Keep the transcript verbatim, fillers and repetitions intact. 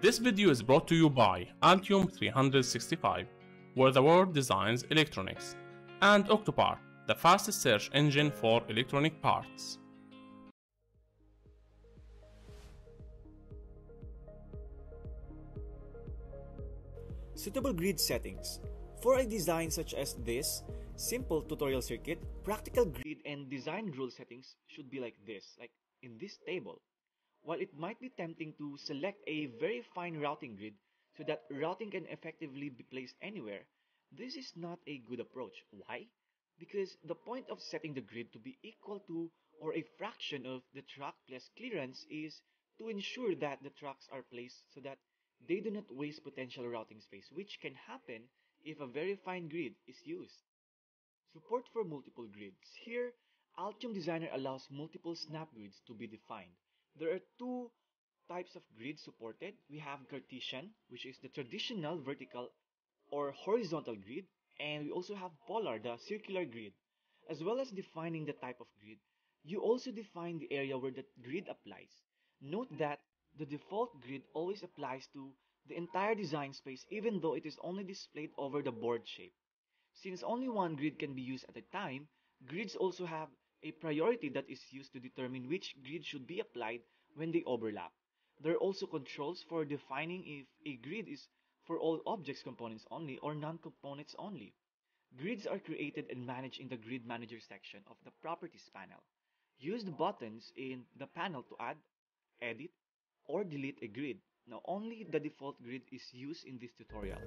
This video is brought to you by Altium three sixty-five, where the world designs electronics, and Octopart, the fastest search engine for electronic parts. Suitable grid settings. For a design such as this, simple tutorial circuit, practical grid and design rule settings should be like this, like in this table. While it might be tempting to select a very fine routing grid so that routing can effectively be placed anywhere, this is not a good approach. Why? Because the point of setting the grid to be equal to or a fraction of the track plus clearance is to ensure that the tracks are placed so that they do not waste potential routing space, which can happen if a very fine grid is used. Support for multiple grids. Here, Altium Designer allows multiple snap grids to be defined. There are two types of grids supported. We have Cartesian, which is the traditional vertical or horizontal grid, and we also have polar, the circular grid. As well as defining the type of grid, you also define the area where the grid applies. Note that the default grid always applies to the entire design space, even though it is only displayed over the board shape. Since only one grid can be used at a time, grids also have a priority that is used to determine which grid should be applied when they overlap. There are also controls for defining if a grid is for all objects components only or non-components only. Grids are created and managed in the Grid Manager section of the Properties panel. Use the buttons in the panel to add, edit, or delete a grid. Now, only the default grid is used in this tutorial.